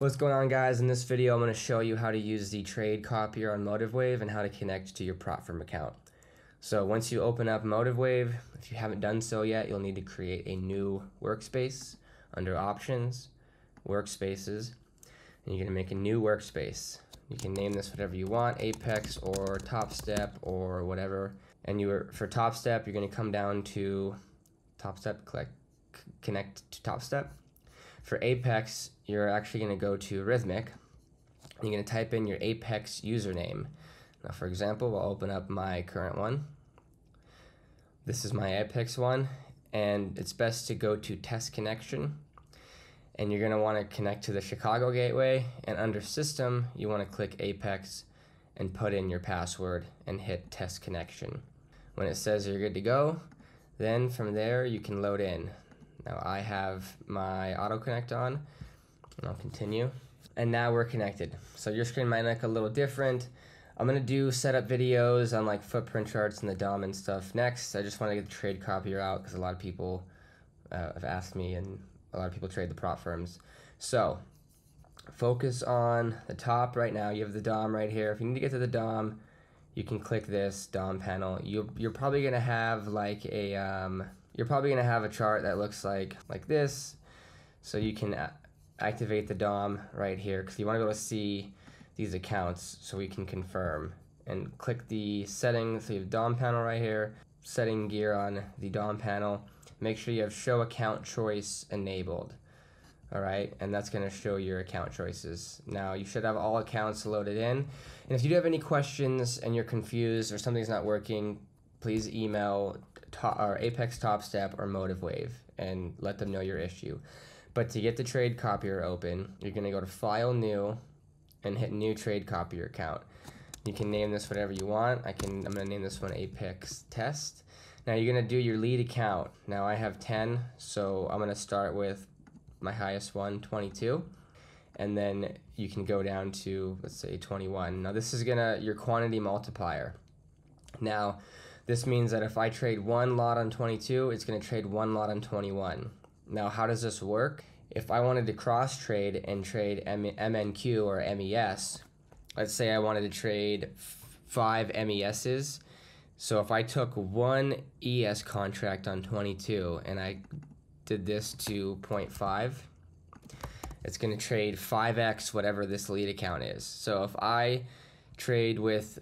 What's going on, guys? In this video, I'm going to show you how to use the trade copier on Motive Wave and how to connect to your platform account. So once you open up Motive Wave, if you haven't done so yet, you'll need to create a new workspace under Options, Workspaces, and you're going to make a new workspace. You can name this whatever you want, Apex or Topstep or whatever. And for Topstep, you're going to come down to Topstep, click Connect to Topstep. For Apex, you're actually going to go to Rhythmic, and you're going to type in your Apex username. Now, for example, we'll open up my current one. This is my Apex one, and it's best to go to Test Connection, and you're going to want to connect to the Chicago Gateway, and under System, you want to click Apex and put in your password and hit Test Connection. When it says you're good to go, then from there, you can load in. Now I have my auto connect on, and I'll continue. And now we're connected. So your screen might look a little different. I'm gonna do setup videos on like footprint charts and the DOM and stuff next. I just wanna get the trade copier out because a lot of people have asked me, and a lot of people trade the prop firms. So focus on the top right now. You have the DOM right here. If you need to get to the DOM, you can click this DOM panel. You're probably gonna have like a, you're probably going to have a chart that looks like this, so you can activate the DOM right here because you want to be able to see these accounts so we can confirm. And click the settings, so you have DOM panel right here, setting gear on the DOM panel. Make sure you have show account choice enabled, all right? And that's going to show your account choices. Now you should have all accounts loaded in. And if you do have any questions and you're confused or something's not working, please email or Apex Topstep or Motive Wave and let them know your issue. But to get the trade copier open, you're going to go to File, New, and hit New Trade Copier Account. You can name this whatever you want. I'm going to name this one Apex Test. Now you're going to do your lead account. Now I have 10, so I'm going to start with my highest one, 22. And then you can go down to, let's say, 21. Now this is going to your quantity multiplier. Now this means that if I trade one lot on 22, it's going to trade one lot on 21. Now, how does this work? If I wanted to cross trade and trade MNQ or MES, let's say I wanted to trade 5 MESs. So if I took one ES contract on 22 and I did this to 0.5, it's going to trade 5x whatever this lead account is. So if I trade with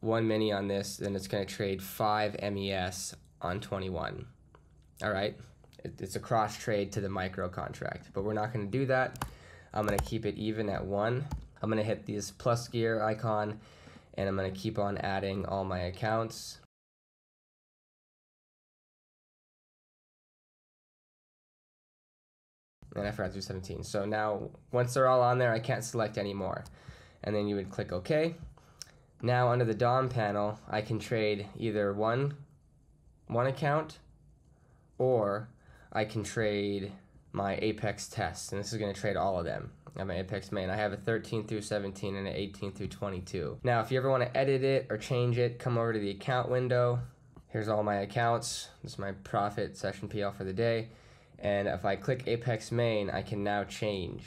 one mini on this, then it's going to trade 5 MES on 21. All right, it's a cross trade to the micro contract, but we're not going to do that. I'm going to keep it even at 1. I'm going to hit this plus gear icon, and I'm going to keep on adding all my accounts. And I forgot to do 17. So now once they're all on there, I can't select anymore. And then you would click OK. Now under the DOM panel, I can trade either one account, or I can trade my Apex test, and this is going to trade all of them. I have my Apex main. I have a 13 through 17 and an 18 through 22. Now, if you ever want to edit it or change it, come over to the account window. Here's all my accounts. This is my profit session PL for the day. And if I click Apex main, I can now change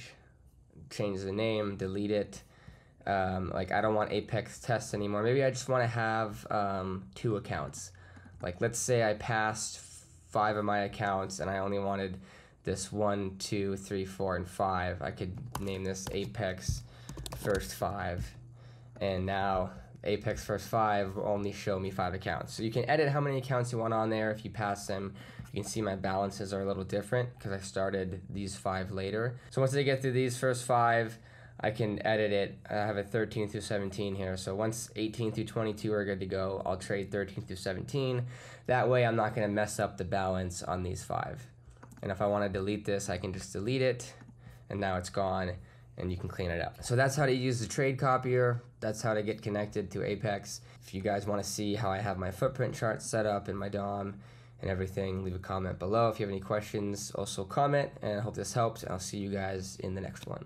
the name, delete it. Like I don't want Apex tests anymore. Maybe I just want to have 2 accounts. Like let's say I passed 5 of my accounts and I only wanted this 1, 2, 3, 4, and 5. I could name this Apex first 5, and now Apex first 5 will only show me 5 accounts. So you can edit how many accounts you want on there. If you pass them, you can see my balances are a little different because I started these 5 later. So once I get through these first 5, I can edit it. I have a 13 through 17 here. So once 18 through 22 are good to go, I'll trade 13 through 17. That way I'm not going to mess up the balance on these 5. And if I want to delete this, I can just delete it. And now it's gone, and you can clean it up. So that's how to use the trade copier. That's how to get connected to Apex. If you guys want to see how I have my footprint chart set up in my DOM and everything, leave a comment below. If you have any questions, also comment. And I hope this helps. I'll see you guys in the next one.